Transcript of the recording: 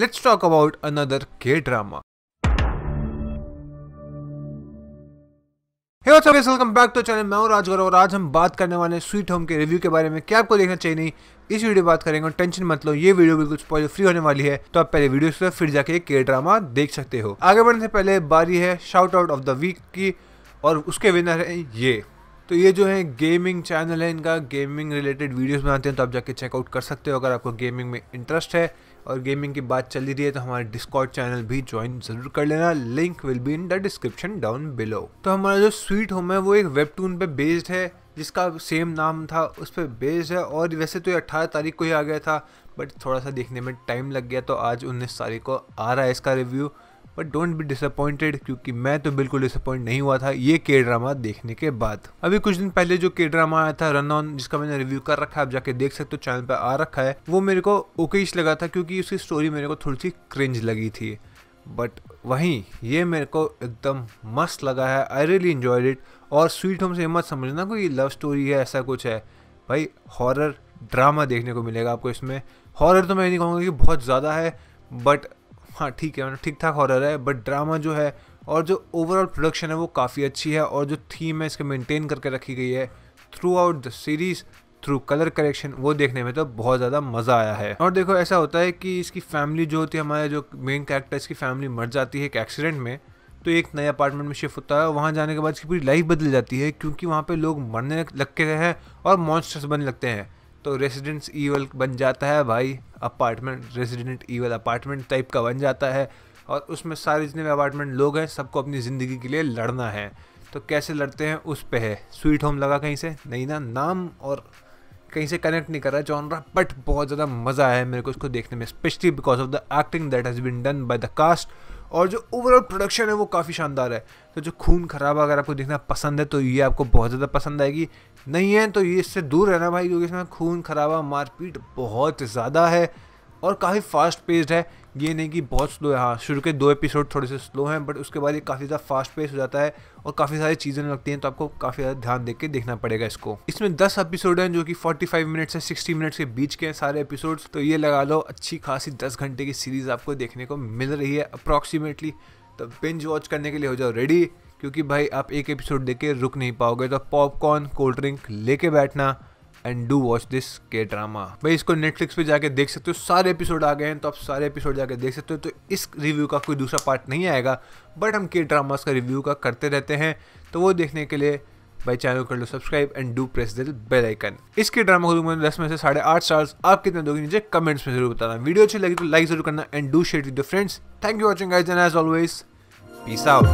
Let's talk about another K-drama. Hey what's up guys, welcome back to the channel. मैं हूं राजगौरव और आज हम बात करने वाले स्वीट होम के रिव्यू के बारे में। क्या आपको देखना चाहिए नहीं, इस वीडियो में बात करेंगे। टेंशन मत लो, ये वीडियो बिल्कुल स्पॉइलर फ्री होने वाली है, तो आप पहले वीडियो से फिर जाके K-ड्रामा देख सकते हो। आगे बढ़ने से पहले बारी है shout out of the week की, और उसके विनर है ये। तो ये जो है गेमिंग चैनल है, इनका गेमिंग रिलेटेड वीडियोस बनाते हैं, तो आप जाके चेकआउट कर सकते हो अगर आपको गेमिंग में इंटरेस्ट है। और गेमिंग की बात चल रही है तो हमारे डिस्कॉर्ड चैनल भी ज्वाइन जरूर कर लेना, link will be in the description down below. तो हमारा जो स्वीट होम है वो एक वेबटून पे बेस्ड है जिसका सेम नाम था, उस पर बेस्ड है। और वैसे तो ये 18 तारीख को ही आ गया था, बट थोड़ा सा देखने में टाइम लग गया, तो आज 19 तारीख को आ रहा है इसका review. But don't be disappointed, क्योंकि मैं तो बिल्कुल डिसअपॉइंट नहीं हुआ था ये K-ड्रामा देखने के बाद। अभी कुछ दिन पहले जो K-ड्रामा आया था रन ऑन, जिसका मैंने रिव्यू कर रखा है, आप जाके देख सकते हो, चैनल पे आ रखा है, वो मेरे को ओकेश लगा था क्योंकि उसकी स्टोरी मेरे को थोड़ी सी क्रिंज लगी थी। बट वहीं ये मेरे को एकदम मस्त लगा है, आई रियली एन्जॉयड इट। और स्वीट होम से मत समझना कोई लव स्टोरी है, ऐसा कुछ है भाई, हॉरर ड्रामा देखने को मिलेगा आपको इसमें। हॉरर तो मैं नहीं कहूँगा कि बहुत ज़्यादा है, बट हाँ ठीक है, मतलब ठीक ठाक हॉरर है। बट ड्रामा जो है और जो ओवरऑल प्रोडक्शन है वो काफ़ी अच्छी है, और जो थीम है इसके मेंटेन करके रखी गई है throughout the series through colour correction, वो देखने में तो बहुत ज़्यादा मज़ा आया है। और देखो ऐसा होता है कि इसकी फैमिली जो होती है, हमारे जो मेन कैरेक्टर इसकी फैमिली मर जाती है एक एक्सीडेंट में, तो एक नए अपार्टमेंट में शिफ्ट होता है। वहाँ जाने के बाद इसकी पूरी लाइफ बदल जाती है, क्योंकि वहाँ पर लोग मरने लगते हैं और मॉन्स्टर्स बनने लगते हैं। तो रेजिडेंट ईवल बन जाता है भाई apartment, resident evil apartment type का बन जाता है। और उसमें सारे जितने भी अपार्टमेंट लोग हैं सबको अपनी ज़िंदगी के लिए लड़ना है, तो कैसे लड़ते हैं उस पे है। स्वीट होम लगा कहीं से नहीं ना, नाम और कहीं से कनेक्ट नहीं कर रहा है जॉनरा, बट बहुत ज़्यादा मज़ा आया है मेरे को इसको देखने में, specially because of the acting that has been done by the cast. और जो ओवरऑल प्रोडक्शन है वो काफ़ी शानदार है, तो जो खून खराबा अगर आपको देखना पसंद है तो ये आपको बहुत ज़्यादा पसंद आएगी, नहीं है तो ये इससे दूर रहना भाई, क्योंकि इसमें खून खराबा मारपीट बहुत ज़्यादा है और काफ़ी फास्ट पेस्ड है। ये नहीं कि बहुत स्लो है, हाँ शुरू के 2 एपिसोड थोड़े से स्लो हैं, बट उसके बाद ये काफ़ी ज़्यादा फास्ट पेस हो जाता है और काफ़ी सारी चीज़ें लगती हैं, तो आपको काफ़ी ज़्यादा ध्यान देके देखना पड़ेगा इसको। इसमें 10 एपिसोड हैं जो कि 45 मिनट से 60 मिनट्स के बीच के हैं सारे एपिसोड्स, तो ये लगा लो अच्छी खासी 10 घंटे की सीरीज़ आपको देखने को मिल रही है अप्रॉक्सीमेटली। तो बिंज वॉच करने के लिए हो जाओ रेडी, क्योंकि भाई आप एक एपिसोड देख के रुक नहीं पाओगे। तो पॉपकॉर्न कोल्ड ड्रिंक लेके बैठना and do watch this K-drama. भाई इसको नेटफ्लिक्स पे जाके देख सकते हो, सारे एपिसोड आ गए हैं, तो आप सारे एपिसोड जाके देख सकते हो। तो इस रिव्यू का कोई दूसरा पार्ट नहीं आएगा, बट हम K-ड्रामास का रिव्यू का करते रहते हैं, तो वो देखने के लिए भाई चैनल कर लो subscribe and do press the bell icon. इस K-ड्रामा को दूंगा 10 में से 8.5 स्टार्स, आप कितने दोगे नीचे कमेंट्स में जरूर बताना। वीडियो अच्छी लगी तो लाइक जरूर करना and Do share it with your friends. Thank you for watching, guys, and as always, peace out.